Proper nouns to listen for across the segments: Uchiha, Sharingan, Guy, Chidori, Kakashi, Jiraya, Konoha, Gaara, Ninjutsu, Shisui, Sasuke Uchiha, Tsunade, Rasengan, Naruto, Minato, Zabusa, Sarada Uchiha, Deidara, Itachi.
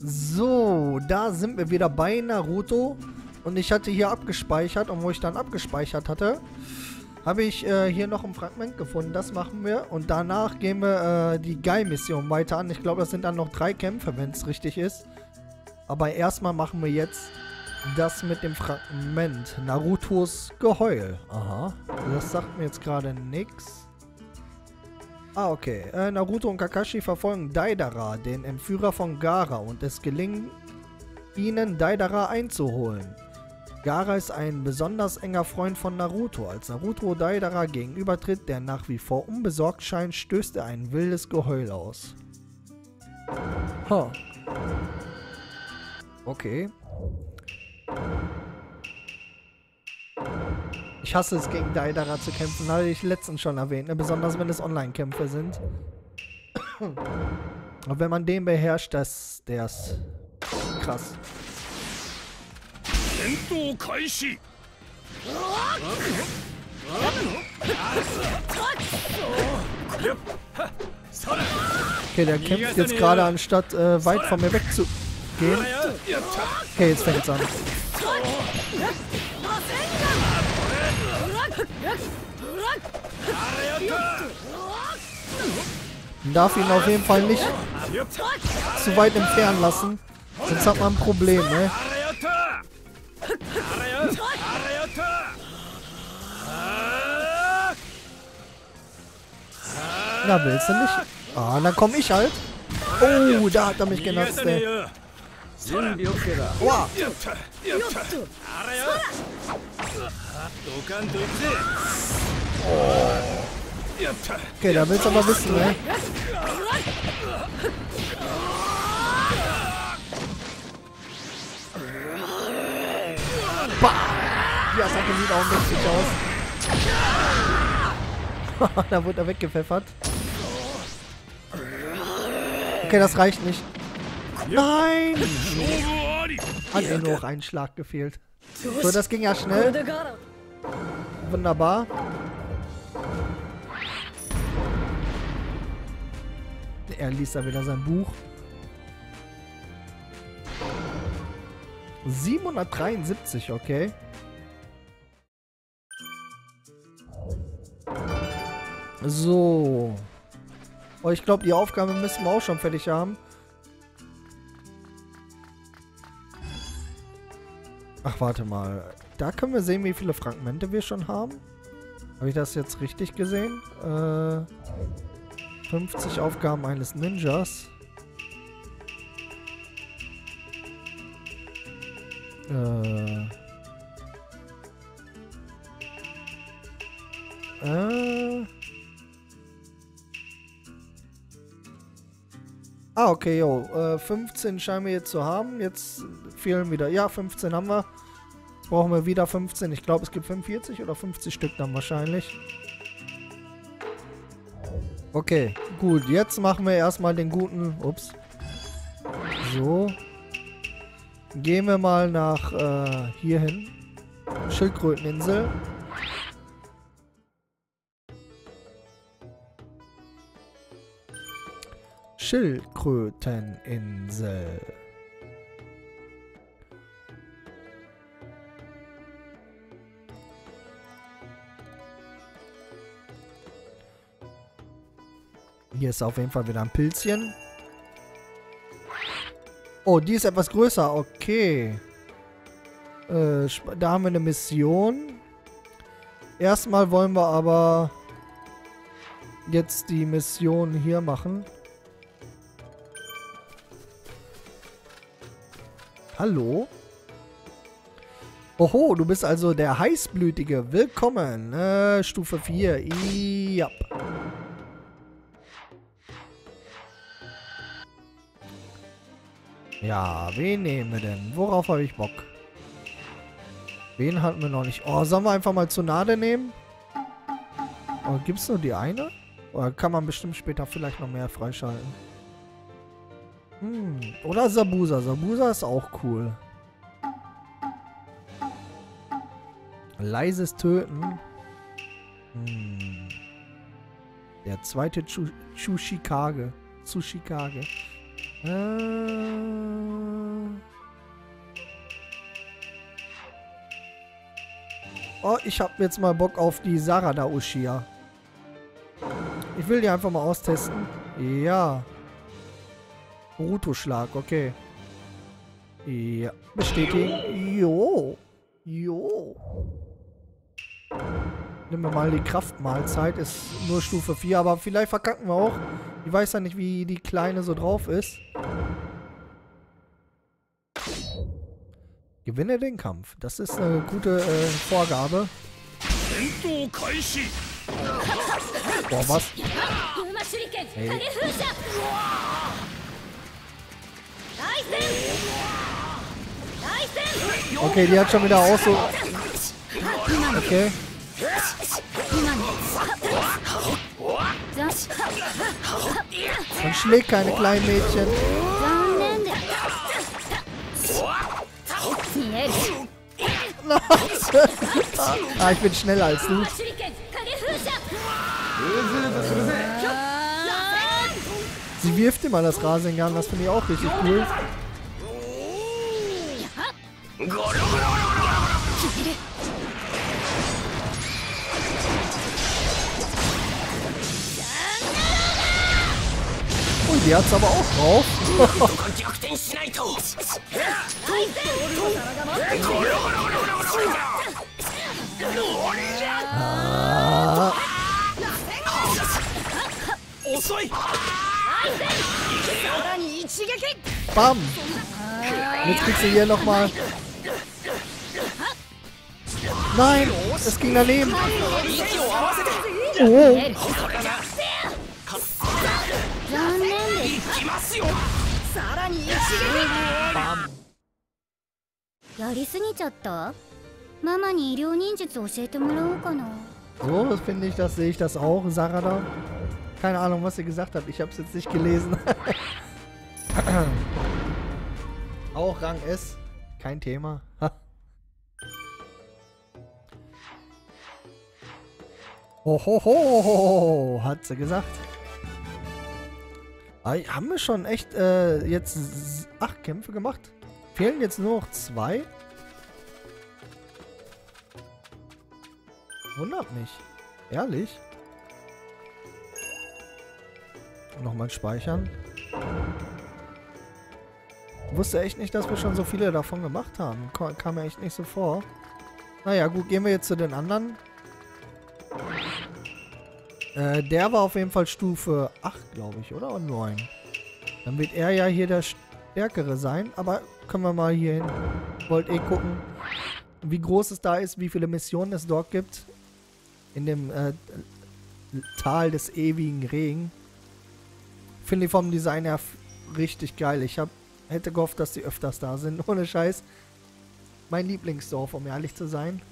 So, da sind wir wieder bei Naruto. Und ich hatte hier abgespeichert. Und wo ich dann abgespeichert hatte, habe ich hier noch ein Fragment gefunden. Das machen wir. Und danach gehen wir die Guy-Mission weiter an. Ich glaube, das sind dann noch 3 Kämpfe, wenn es richtig ist. Aber erstmal machen wir jetzt das mit dem Fragment. Narutos Geheul. Aha. Das sagt mir jetzt gerade nichts. Ah, okay. Naruto und Kakashi verfolgen Deidara, den Entführer von Gaara, und es gelingt ihnen, Deidara einzuholen. Gaara ist ein besonders enger Freund von Naruto. Als Naruto Deidara gegenübertritt, der nach wie vor unbesorgt scheint, stößt er ein wildes Geheul aus. Huh. Okay. Ich hasse es, gegen Deidara zu kämpfen, hatte ich letztens schon erwähnt, ne? Besonders wenn es Online-Kämpfe sind. Und wenn man den beherrscht, der ist krass. Okay, der kämpft jetzt gerade, anstatt weit von mir wegzugehen. Okay, jetzt fängt's an. Man darf ihn auf jeden Fall nicht zu weit entfernen lassen, sonst hat man ein Problem, ne? Na, willst du nicht? Ah, dann komm ich halt. Oh, da hat er mich genutzt, ey. Wow. Okay, da willst du aber wissen, ne? Bah! Ja, Sasuke sieht auch lustig aus. Da wurde er weggepfeffert. Okay, das reicht nicht. Nein! Hat mir nur noch einen Schlag gefehlt. So, das ging ja schnell. Wunderbar. Er liest da wieder sein Buch. 773, okay. So. Oh, ich glaube, die Aufgabe müssen wir auch schon fertig haben. Ach, warte mal. Da können wir sehen, wie viele Fragmente wir schon haben. Habe ich das jetzt richtig gesehen? 50 Aufgaben eines Ninjas. Ah, okay, jo. 15 scheinen wir jetzt zu haben. Jetzt fehlen wieder. Ja, 15 haben wir. Brauchen wir wieder 15. Ich glaube, es gibt 45 oder 50 Stück dann wahrscheinlich. Okay, gut. Jetzt machen wir erstmal den guten... Ups. So. Gehen wir mal nach hier hin. Schildkröteninsel. Schildkröteninsel. Hier ist auf jeden Fall wieder ein Pilzchen. Oh, die ist etwas größer. Okay. Da haben wir eine Mission. Erstmal wollen wir aber jetzt die Mission hier machen. Hallo? Oho, du bist also der Heißblütige. Willkommen. Stufe 4. Ja. Ja, wen nehmen wir denn? Worauf habe ich Bock? Wen hatten wir noch nicht? Oh, sollen wir einfach mal Tsunade nehmen? Oh, gibt es nur die eine? Oder kann man bestimmt später vielleicht noch mehr freischalten? Hm, oder Zabusa. Zabusa ist auch cool. Leises Töten. Hm. Der zweite Tsuchikage. Oh, ich hab jetzt mal Bock auf die Sarada Uchiha. Ich will die einfach mal austesten. Ja. Naruto-Schlag, okay. Ja, bestätigen. Jo. Jo. Nehmen wir mal die Kraftmahlzeit. Ist nur Stufe 4, aber vielleicht verkacken wir auch. Ich weiß ja nicht, wie die Kleine so drauf ist. Gewinne den Kampf. Das ist eine gute Vorgabe. Boah, was? Hey. Okay, die hat schon wieder auch so... Okay. Man schlägt keine kleinen Mädchen. Ah, ich bin schneller als du. Sie wirft immer das Rasengan, das finde ich auch richtig cool. Und die hat's aber auch drauf. Ah. Bam! Jetzt kriegst du hier nochmal. Nein! Es ging daneben! Oh! Bam! So finde ich das, sehe ich das auch, Sarada. Keine Ahnung, was sie gesagt hat. Ich habe es jetzt nicht gelesen. Auch Rang S. Kein Thema. Hohoho, hat sie gesagt. Haben wir schon echt jetzt 8 Kämpfe gemacht? Fehlen jetzt nur noch 2? Wundert mich. Ehrlich? Nochmal speichern. Ich wusste echt nicht, dass wir schon so viele davon gemacht haben. Kam mir echt nicht so vor. Naja, gut, gehen wir jetzt zu den anderen. Der war auf jeden Fall Stufe 8, glaube ich, oder? Und 9. Dann wird er ja hier der Stärkere sein. Aber können wir mal hier hin. Wollt eh gucken, wie groß es da ist, wie viele Missionen es dort gibt. In dem Tal des ewigen Regen. Finde ich vom Design her richtig geil. Ich hätte gehofft, dass die öfters da sind. Ohne Scheiß. Mein Lieblingsdorf, um ehrlich zu sein.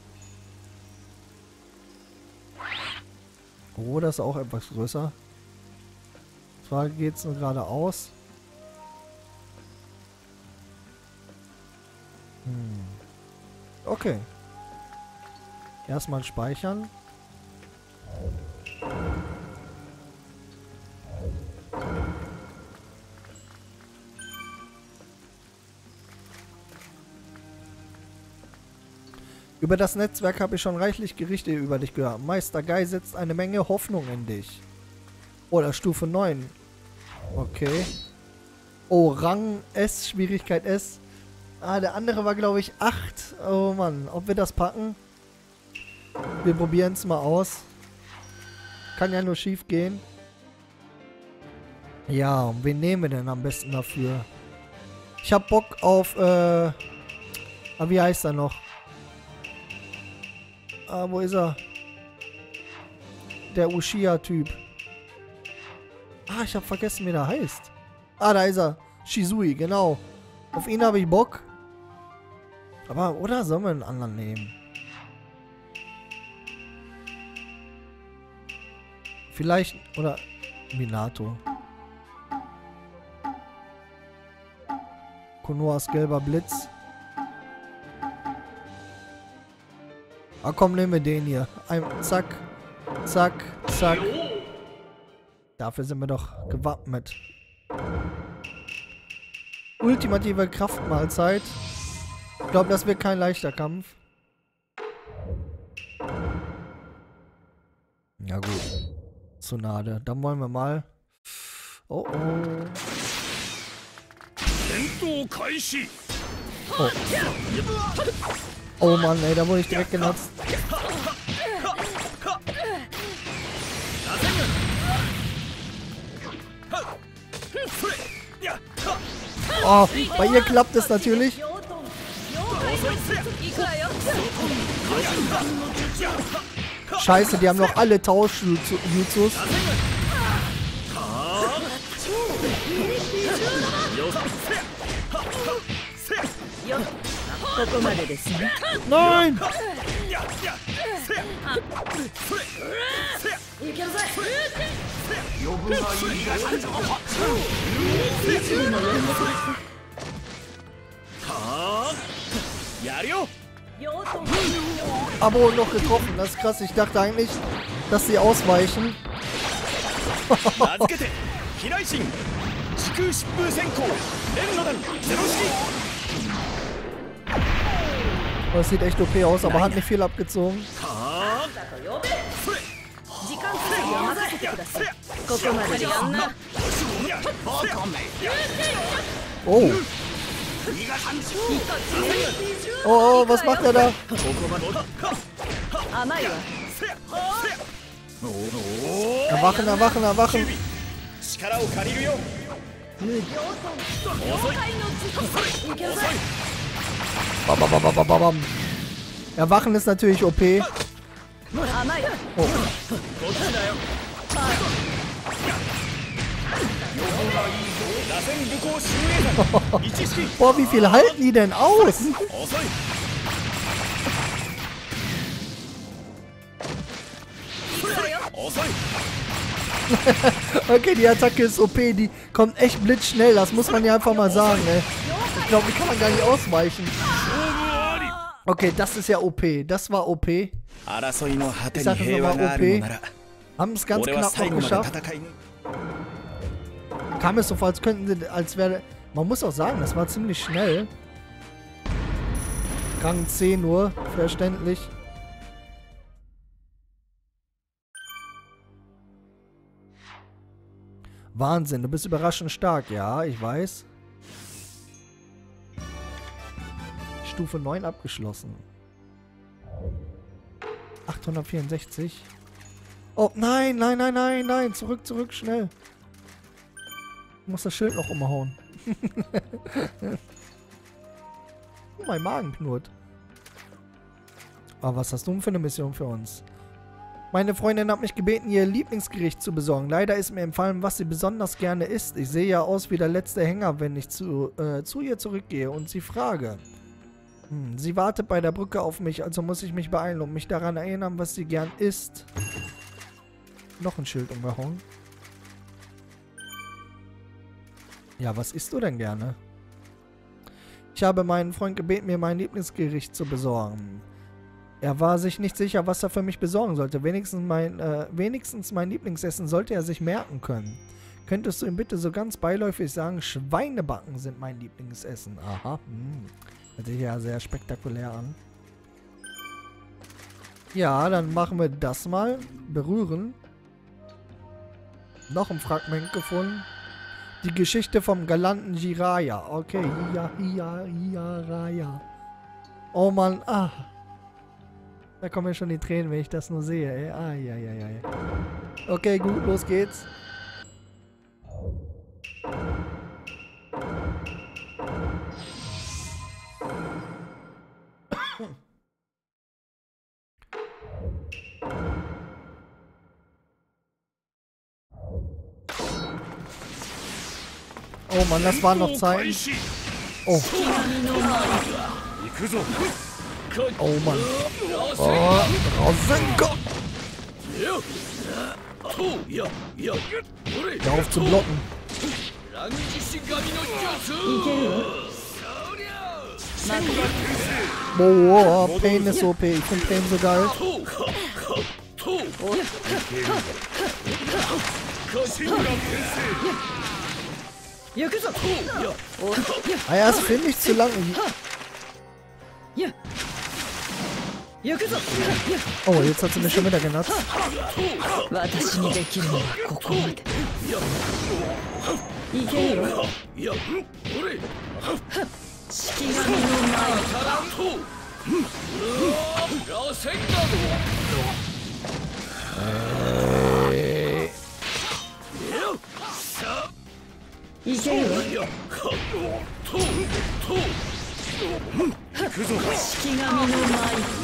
Oh, das ist auch etwas größer. Und zwar geht es nur geradeaus. Okay. Erstmal speichern. Über das Netzwerk habe ich schon reichlich Gerichte über dich gehört. Meister Guy setzt eine Menge Hoffnung in dich. Oder Stufe 9. Okay. Oh, Rang S, Schwierigkeit S. Ah, der andere war, glaube ich, 8. Oh Mann, ob wir das packen? Wir probieren es mal aus. Kann ja nur schief gehen. Ja, und wen nehmen wir denn am besten dafür? Ich habe Bock auf, wie heißt er noch? Ah, wo ist er? Der Uchiha-Typ. Ah, ich habe vergessen, wie der heißt. Ah, da ist er. Shisui, genau. Auf ihn habe ich Bock. Aber, oder sollen wir einen anderen nehmen? Vielleicht, oder Minato. Konohas gelber Blitz. Ah komm, nehmen wir den hier. Zack, zack, zack. Dafür sind wir doch gewappnet. Ultimative Kraftmahlzeit. Ich glaube, das wird kein leichter Kampf. Ja gut. Tsunade. Dann wollen wir mal. Oh oh. Oh, oh Mann, ey, da wurde ich direkt genutzt. Oh, bei ihr klappt es natürlich. Scheiße, die haben noch alle Tausch-Jutsus. Nein! Abo noch getroffen, das ist krass. Ich dachte eigentlich, dass sie ausweichen. Oh, das sieht echt OP aus, aber hat nicht viel abgezogen. Oh. Oh, was macht er da? Erwachen, erwachen, erwachen. Bam, bam, bam, bam, bam, bam. Erwachen ist natürlich OP. Oh. Boah, wie viel halten die denn aus? Okay, die Attacke ist OP, die kommt echt blitzschnell, das muss man ja einfach mal sagen, ey. Ich glaube, die kann man gar nicht ausweichen. Okay, das ist ja OP, das war OP. Ich sag das nochmal OP. Haben es ganz knapp noch geschafft. Kam es so vor, als könnten sie, als wäre... Man muss auch sagen, das war ziemlich schnell. Rang 10 Uhr, verständlich. Wahnsinn, du bist überraschend stark. Ja, ich weiß. Stufe 9 abgeschlossen. 864. Oh, nein, nein, nein, nein, nein. Zurück, zurück, schnell. Ich muss das Schild noch umhauen. Oh, mein Magen knurrt. Aber was hast du denn für eine Mission für uns? Meine Freundin hat mich gebeten, ihr Lieblingsgericht zu besorgen. Leider ist mir empfallen, was sie besonders gerne isst. Ich sehe ja aus wie der letzte Hänger, wenn ich zu ihr zurückgehe und sie frage. Sie wartet bei der Brücke auf mich, also muss ich mich beeilen und mich daran erinnern, was sie gern isst. Noch ein Schild umgehauen. Ja, was isst du denn gerne? Ich habe meinen Freund gebeten, mir mein Lieblingsgericht zu besorgen. Er war sich nicht sicher, was er für mich besorgen sollte. Wenigstens mein Lieblingsessen sollte er sich merken können. Könntest du ihm bitte so ganz beiläufig sagen, Schweinebacken sind mein Lieblingsessen. Aha. Hört sich ja sehr spektakulär an. Ja, dann machen wir das mal. Berühren. Noch ein Fragment gefunden. Die Geschichte vom galanten Jiraya. Okay. Jiraya. Oh Mann. Ah. Da kommen mir schon die Tränen, wenn ich das nur sehe. Ey. Ah, ja. Okay, gut, los geht's. Oh Mann, das waren noch Zeiten. Oh. Oh Mann. Oh, Rasengan. Hör auf zu blocken. Boah, oh, Pain ist OP. Ich finde Pain so geil. Ah ja, das finde ich zu lang. Oh, jetzt hat sie mich schon wieder genutzt.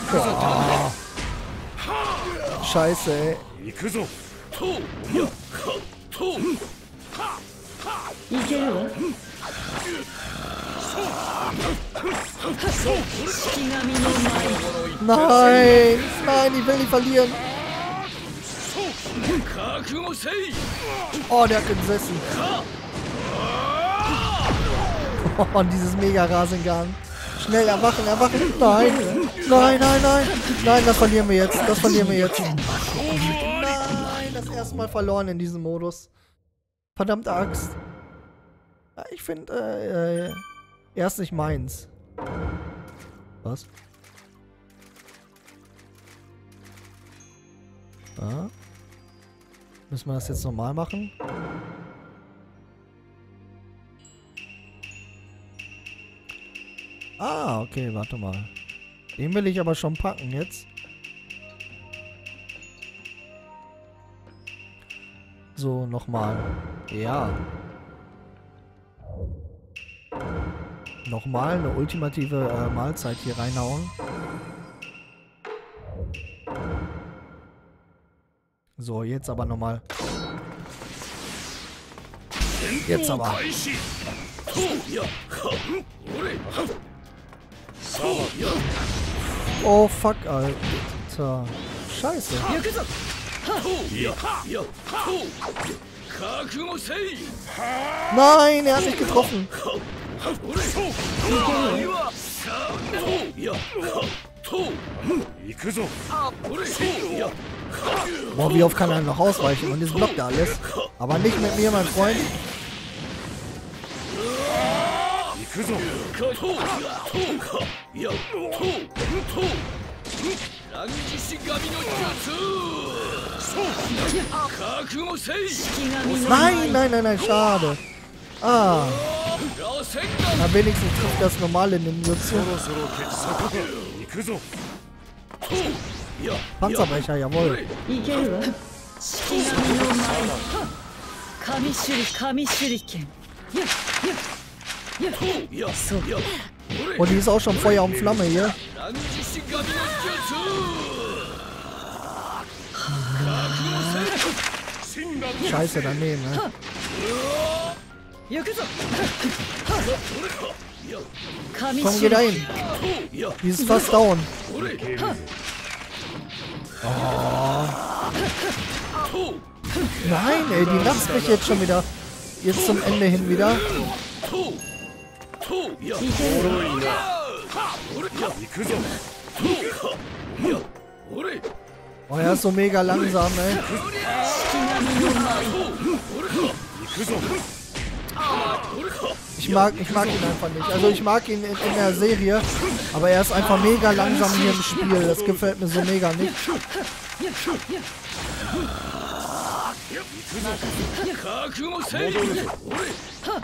Boah. Scheiße, ey. Nein! Nein, ich will nicht verlieren! Oh, der hat gesessen! Oh, und dieses Mega-Rasengang! Schnell erwachen, erwachen! Nein! Nein, nein, nein! Nein, das verlieren wir jetzt! Das verlieren wir jetzt! Nein! Das erste Mal verloren in diesem Modus! Verdammte Axt! Ich finde, er ist nicht meins. Was? Ja. Müssen wir das jetzt nochmal machen? Ah, okay, warte mal. Den will ich aber schon packen jetzt. So, nochmal. Ja. Nochmal eine ultimative Mahlzeit hier reinhauen. So, jetzt aber nochmal. Jetzt aber. Oh fuck, Alter. Scheiße. Nein, er hat mich getroffen. Boah, wie oft kann er noch ausweichen? Und jetzt blockt er alles. Aber nicht mit mir, mein Freund. Nein, nein, nein, nein, schade. Ah. Na, wenigstens trifft das normale Ninjutsu. Panzerbrecher, jawohl. Und die ist auch schon Feuer und Flamme hier. Scheiße, daneben, ne? Komm, geh dahin. Die ist fast down. Oh. Nein, ey, die lacht mich jetzt schon wieder. Jetzt zum Ende hin wieder. Oh, er ist so mega langsam, ey. Ich mag ihn einfach nicht. Also ich mag ihn in der Serie, aber er ist einfach mega langsam hier im Spiel. Das gefällt mir so mega nicht.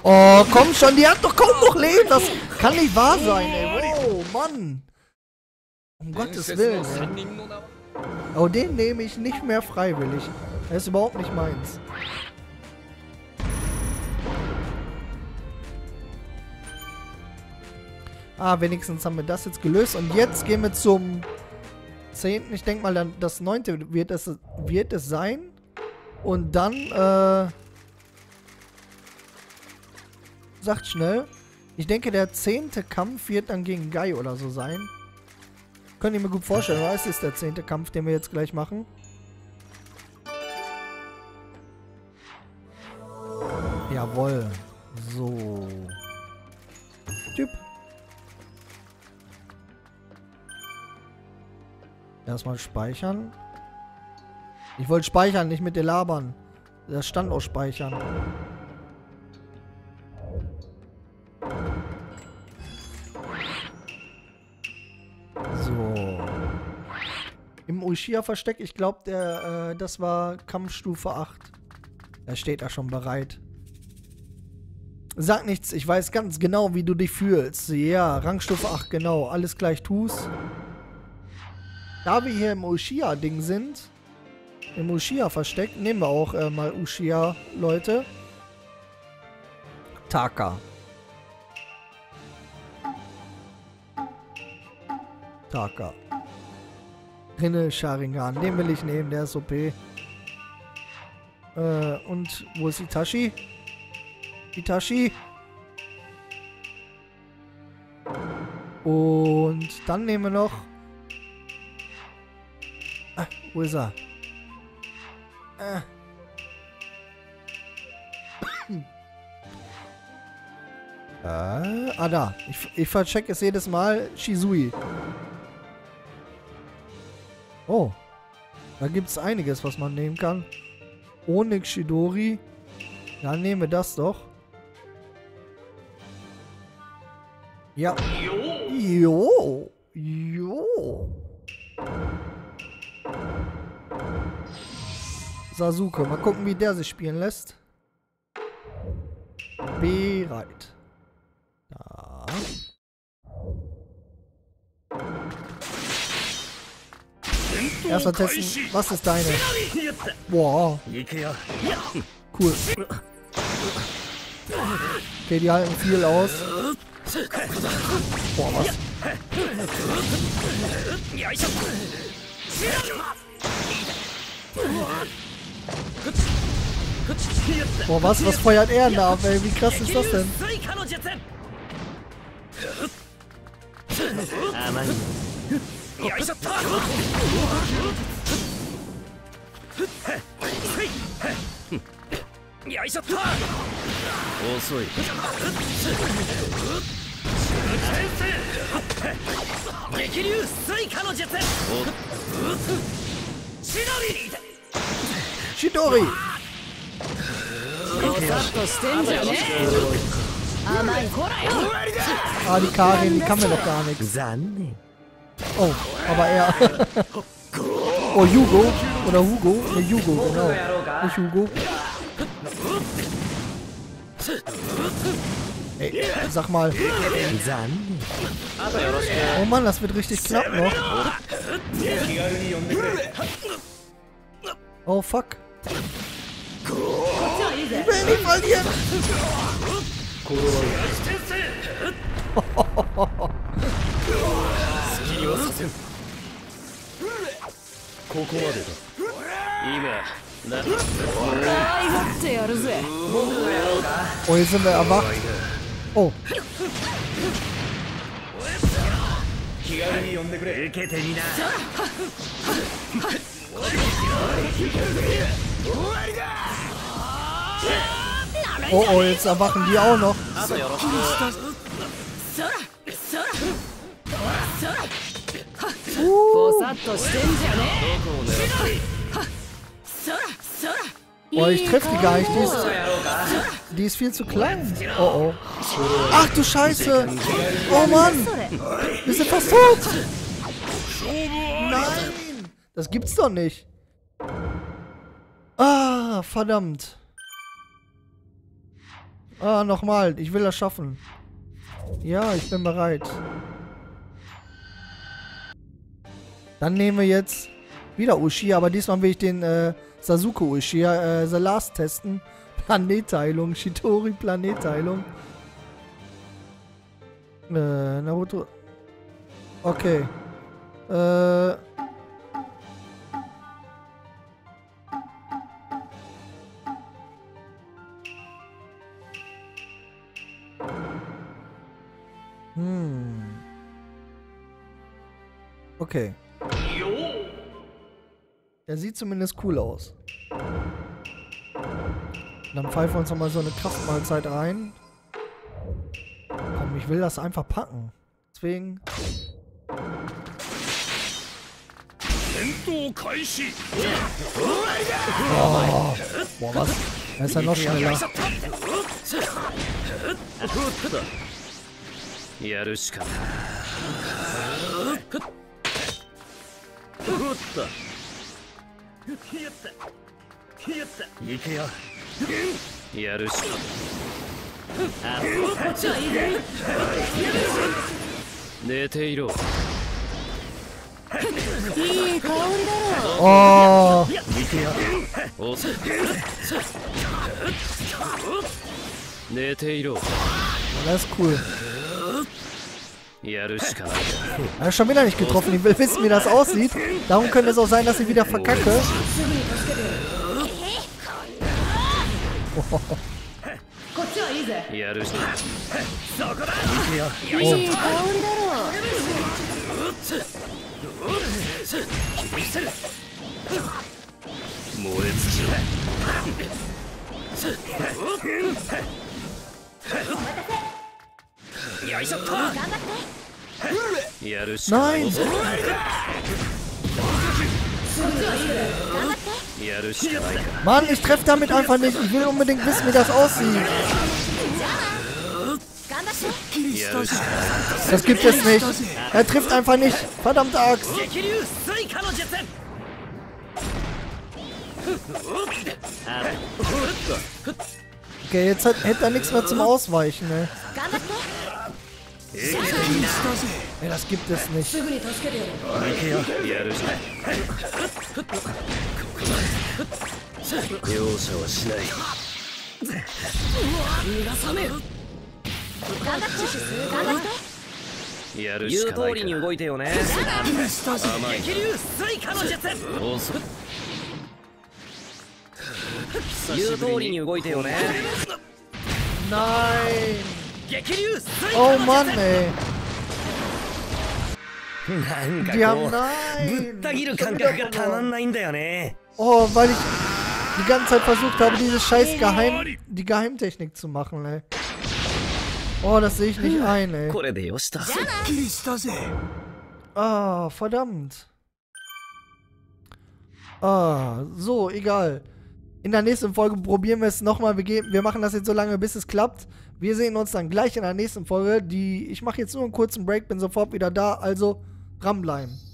Oh, komm schon, die hat doch kaum noch Leben. Das kann nicht wahr sein, ey. Oh, Mann. Um Gottes Willen, ey. Oh, den nehme ich nicht mehr freiwillig. Er ist überhaupt nicht meins. Ah, wenigstens haben wir das jetzt gelöst. Und jetzt gehen wir zum 10. Ich denke mal, das 9. wird es sein. Und dann, sagt schnell. Ich denke, der 10. Kampf wird dann gegen Guy oder so sein. Könnt ihr mir gut vorstellen, oder? Es ist der 10. Kampf, den wir jetzt gleich machen. Jawohl. So. Typ. Erstmal speichern. Ich wollte speichern, nicht mit dir labern. Das stand auch speichern. So. Im Uchiha-Versteck, ich glaube, das war Kampfstufe 8. Er steht da schon bereit. Sag nichts, ich weiß ganz genau, wie du dich fühlst. Ja, Rangstufe 8, genau. Alles gleich tust. Da wir hier im Uchiha-Ding sind, im Uchiha-Versteck, nehmen wir auch mal Uchiha, Leute. Taka. Taka. Rinne Sharingan. Den will ich nehmen, der ist OP. Und wo ist Itachi? Itachi. Und dann nehmen wir noch... Ah, wo ist er? Ah. Ah, da. Ich vercheck es jedes Mal. Shisui. Oh. Da gibt es einiges, was man nehmen kann. Ohne Chidori. Dann nehmen wir das doch. Ja. Jo. Jo. Sasuke. Mal gucken, wie der sich spielen lässt. Bereit. Da. Erstmal testen. Was ist deine? Wow. Cool. Okay, die halten viel aus. Boah, was? Boah, was? Was feuert er da ab, ey? Wie krass ist das denn? Chidori! Ah, die Karin, die kann mir doch gar nichts. Oh, aber er. Oh, Hugo. Oder Hugo. Ne, Hugo, genau. Nicht Hugo. Ey, sag mal. Oh Mann, das wird richtig knapp noch. Oh fuck. Ich will nicht verlieren. Oh, jetzt sind wir erwacht. Oh. Oh, oh, jetzt erwachen die auch noch. Oh, ich treffe die gar nicht. Die ist viel zu klein. Oh, oh. Ach du Scheiße. Oh Mann. Wir sind fast tot. Nein. Das gibt's doch nicht. Ah, verdammt. Ah, nochmal. Ich will das schaffen. Ja, ich bin bereit. Dann nehmen wir jetzt wieder Uchiha, aber diesmal will ich den Sasuke Uchiha, The Last testen. Planetteilung, Chidori Planetteilung. Naruto. Okay. Okay. Der sieht zumindest cool aus. Dann pfeifen wir uns nochmal so eine Kraftmahlzeit rein. Komm, ich will das einfach packen. Deswegen. Oh. Boah, was? Er ist ja noch schneller. Das ist cool. Er hat schon wieder nicht getroffen. Ich will wissen, wie das aussieht. Darum könnte es auch sein, dass ich wieder verkacke. Oh. Oh. Nein! Mann, ich treffe damit einfach nicht. Ich will unbedingt wissen, wie das aussieht. Das gibt es nicht. Er trifft einfach nicht. Verdammte Axt. Okay, jetzt hätte er nichts mehr zum Ausweichen, ne? Ja, das gibt es nicht. Nein! Oh Mann, ey! Die haben... Nein! Oh, weil ich die ganze Zeit versucht habe, diese scheiß Geheimtechnik zu machen, ey. Oh, das sehe ich nicht ein, ey. Ah, verdammt. Ah, so, egal. In der nächsten Folge probieren wir es nochmal. Wir machen das jetzt so lange, bis es klappt. Wir sehen uns dann gleich in der nächsten Folge. Ich mache jetzt nur einen kurzen Break, bin sofort wieder da. Also dranbleiben.